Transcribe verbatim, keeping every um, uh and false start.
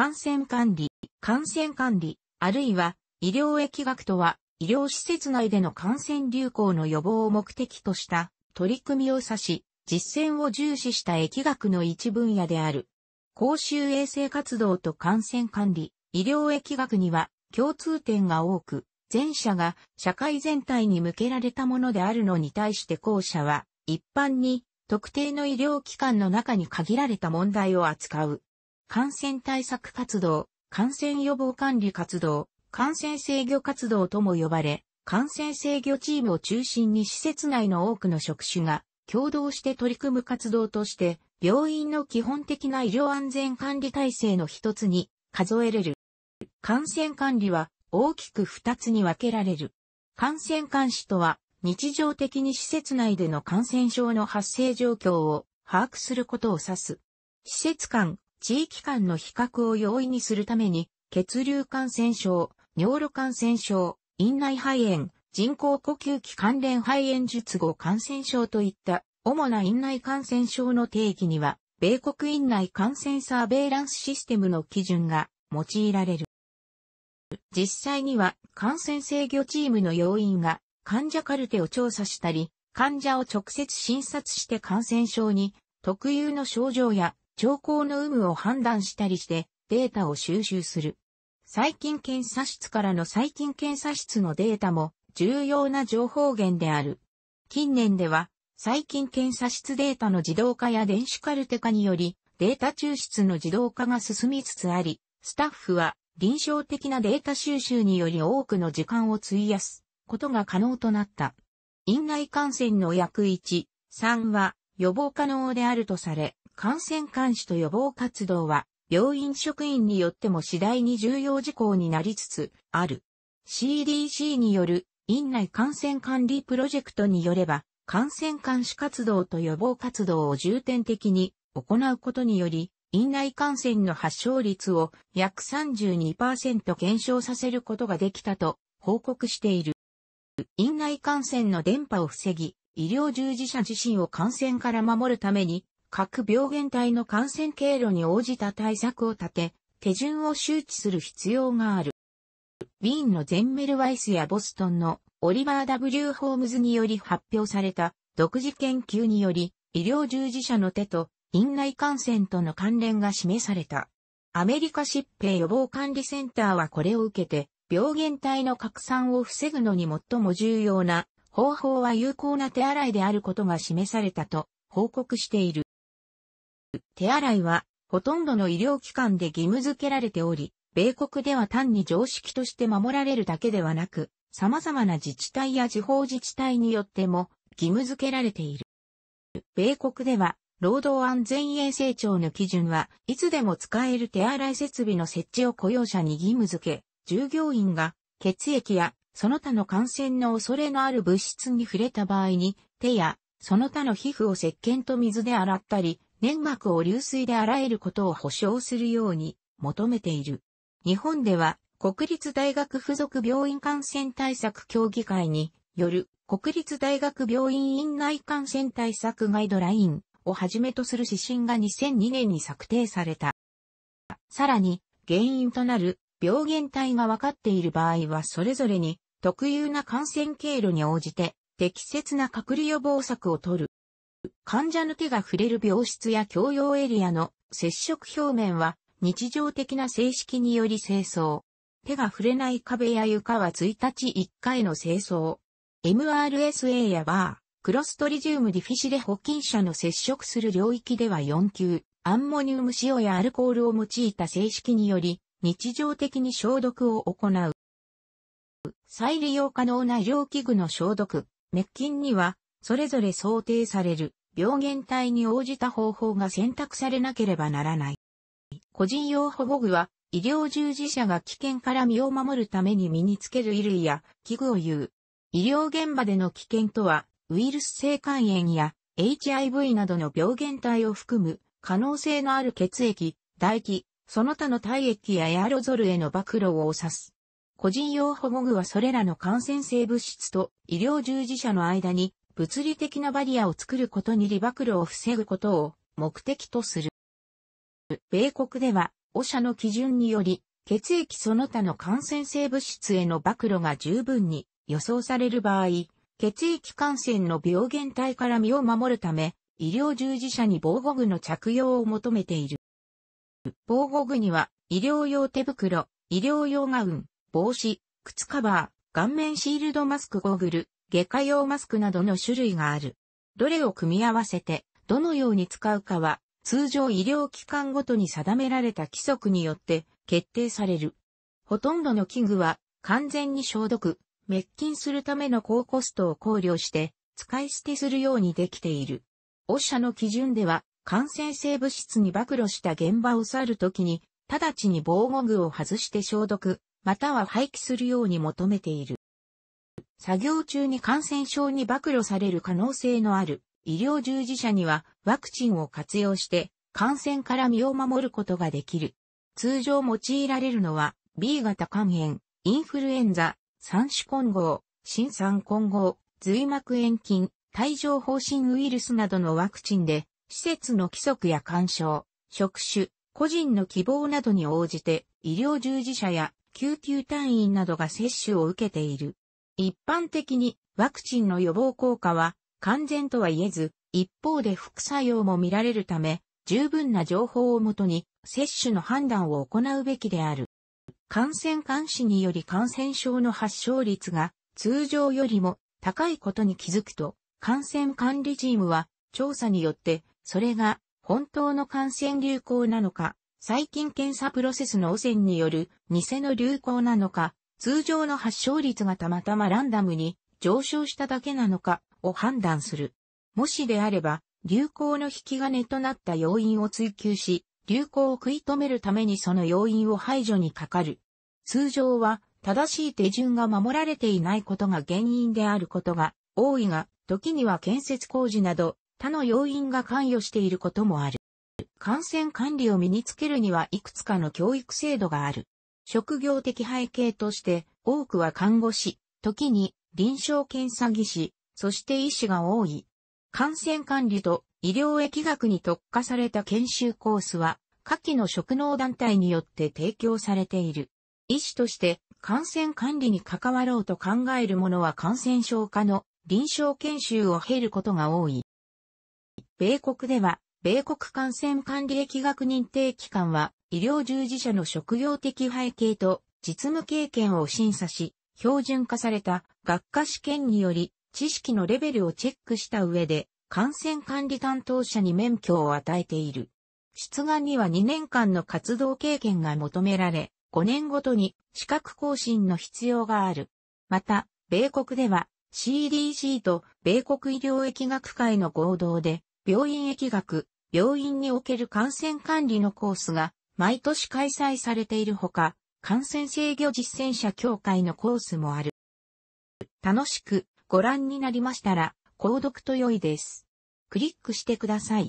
感染管理、感染管理、あるいは医療疫学とは、医療施設内での感染流行の予防を目的とした取り組みを指し、実践を重視した疫学の一分野である。公衆衛生活動と感染管理、医療疫学には共通点が多く、前者が社会全体に向けられたものであるのに対して後者は一般に特定の医療機関の中に限られた問題を扱う。感染対策活動、感染予防管理活動、感染制御活動とも呼ばれ、感染制御チームを中心に施設内の多くの職種が共同して取り組む活動として、病院の基本的な医療安全管理体制の一つに数えれる。感染管理は大きく二つに分けられる。感染監視とは、日常的に施設内での感染症の発生状況を把握することを指す。施設間、地域間の比較を容易にするために、血流感染症、尿路感染症、院内肺炎、人工呼吸器関連肺炎術後感染症といった主な院内感染症の定義には、米国院内感染サーベイランスシステムの基準が用いられる。実際には感染制御チームの要員が患者カルテを調査したり、患者を直接診察して感染症に特有の症状や兆候の有無を判断したりしてデータを収集する。細菌検査室からの細菌検査室のデータも重要な情報源である。近年では細菌検査室データの自動化や電子カルテ化によりデータ抽出の自動化が進みつつあり、スタッフは臨床的なデータ収集により多くの時間を費やすことが可能となった。院内感染の約いち、さんは予防可能であるとされ、感染監視と予防活動は病院職員によっても次第に重要事項になりつつある。シーディーシー による院内感染管理プロジェクトによれば、感染監視活動と予防活動を重点的に行うことにより、院内感染の発症率を約 さんじゅうにパーセント 減少させることができたと報告している。院内感染の伝播を防ぎ、医療従事者自身を感染から守るために、各病原体の感染経路に応じた対策を立て、手順を周知する必要がある。ウィーンのゼンメルワイスやボストンのオリバー ダブリュー ホームズにより発表された独自研究により、医療従事者の手と院内感染との関連が示された。アメリカ疾病予防管理センターはこれを受けて、病原体の拡散を防ぐのに最も重要な方法は有効な手洗いであることが示されたと報告している。手洗いはほとんどの医療機関で義務付けられており、米国では単に常識として守られるだけではなく、様々な自治体や地方自治体によっても義務付けられている。米国では労働安全衛生庁の基準はいつでも使える手洗い設備の設置を雇用者に義務付け、従業員が血液やその他の感染の恐れのある物質に触れた場合に、手やその他の皮膚を石鹸と水で洗ったり、粘膜を流水で洗えることを保障するように求めている。日本では国立大学附属病院感染対策協議会による国立大学病院院内感染対策ガイドラインをはじめとする指針がにせんにねんに策定された。さらに原因となる病原体が分かっている場合はそれぞれに特有な感染経路に応じて適切な隔離予防策を取る。患者の手が触れる病室や共用エリアの接触表面は日常的な清掃により清掃。手が触れない壁や床はいちにちいっかいの清掃。エムアールエスエー やバー、クロストリジウムディフィシレ保菌者の接触する領域ではよんきゅう、アンモニウム塩やアルコールを用いた清掃により日常的に消毒を行う。再利用可能な医療器具の消毒、滅菌にはそれぞれ想定される病原体に応じた方法が選択されなければならない。個人用保護具は医療従事者が危険から身を守るために身につける衣類や器具を言う。医療現場での危険とはウイルス性肝炎や エイチアイブイ などの病原体を含む可能性のある血液、唾液、その他の体液やエアロゾルへの暴露を指す。個人用保護具はそれらの感染性物質と医療従事者の間に物理的なバリアを作ることにより暴露を防ぐことを目的とする。米国ではオーシャ の基準により、血液その他の感染性物質への曝露が十分に予想される場合、血液感染の病原体から身を守るため、医療従事者に防護具の着用を求めている。防護具には、医療用手袋、医療用ガウン、帽子、靴カバー、顔面シールドマスクゴーグル、外科用マスクなどの種類がある。どれを組み合わせて、どのように使うかは、通常医療機関ごとに定められた規則によって決定される。ほとんどの器具は、完全に消毒、滅菌するための高コストを考慮して、使い捨てするようにできている。オーシャ の基準では、感染性物質に曝露した現場を去るときに、直ちに防護具を外して消毒、または廃棄するように求めている。作業中に感染症に曝露される可能性のある医療従事者にはワクチンを活用して感染から身を守ることができる。通常用いられるのは ビー 型肝炎、インフルエンザ、三種混合、新三混合、髄膜炎菌、帯状疱疹ウイルスなどのワクチンで施設の規則や勧奨、職種、個人の希望などに応じて医療従事者や救急隊員などが接種を受けている。一般的にワクチンの予防効果は完全とは言えず、一方で副作用も見られるため、十分な情報をもとに接種の判断を行うべきである。感染監視により感染症の発症率が通常よりも高いことに気づくと、感染管理チームは調査によってそれが本当の感染流行なのか、細菌検査プロセスの汚染による偽の流行なのか、通常の発症率がたまたまランダムに上昇しただけなのかを判断する。もしであれば、流行の引き金となった要因を追求し、流行を食い止めるためにその要因を排除にかかる。通常は正しい手順が守られていないことが原因であることが多いが、時には建設工事など他の要因が関与していることもある。感染管理を身につけるにはいくつかの教育制度がある。職業的背景として多くは看護師、時に臨床検査技師、そして医師が多い。感染管理と医療疫学に特化された研修コースは下記の職能団体によって提供されている。医師として感染管理に関わろうと考える者は感染症科の臨床研修を経ることが多い。米国では米国感染管理疫学認定機関は医療従事者の職業的背景と実務経験を審査し、標準化された学科試験により知識のレベルをチェックした上で感染管理担当者に免許を与えている。出願にはにねんかんの活動経験が求められ、ごねんごとに資格更新の必要がある。また、米国では シー ディー シー と米国医療疫学会の合同で病院疫学、病院における感染管理のコースが毎年開催されているほか、感染制御実践者協会のコースもある。楽しくご覧になりましたら、購読と良いです。クリックしてください。